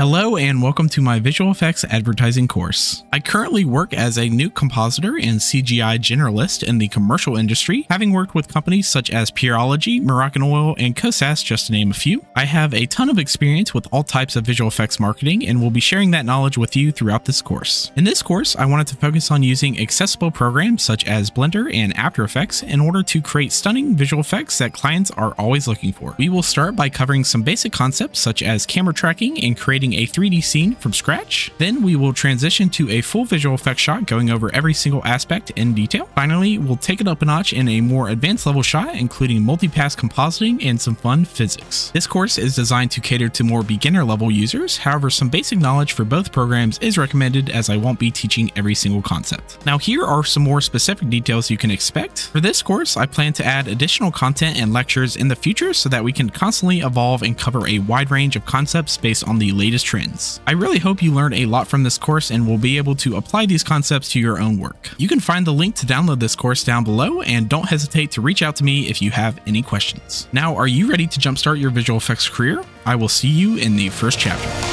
Hello and welcome to my visual effects advertising course. I currently work as a Nuke compositor and CGI generalist in the commercial industry, having worked with companies such as Pureology, Moroccan Oil, and Kosas, just to name a few. I have a ton of experience with all types of visual effects marketing and will be sharing that knowledge with you throughout this course. In this course, I wanted to focus on using accessible programs such as Blender and After Effects in order to create stunning visual effects that clients are always looking for. We will start by covering some basic concepts such as camera tracking and creating a 3D scene from scratch. Then we will transition to a full visual effects shot, going over every single aspect in detail. Finally, we'll take it up a notch in a more advanced level shot, including multipass compositing and some fun physics. This course is designed to cater to more beginner level users. However, some basic knowledge for both programs is recommended, as I won't be teaching every single concept. Now, here are some more specific details you can expect. For this course, I plan to add additional content and lectures in the future so that we can constantly evolve and cover a wide range of concepts based on the latest trends. I really hope you learned a lot from this course and will be able to apply these concepts to your own work. You can find the link to download this course down below, and don't hesitate to reach out to me if you have any questions. Now, are you ready to jumpstart your visual effects career? I will see you in the first chapter.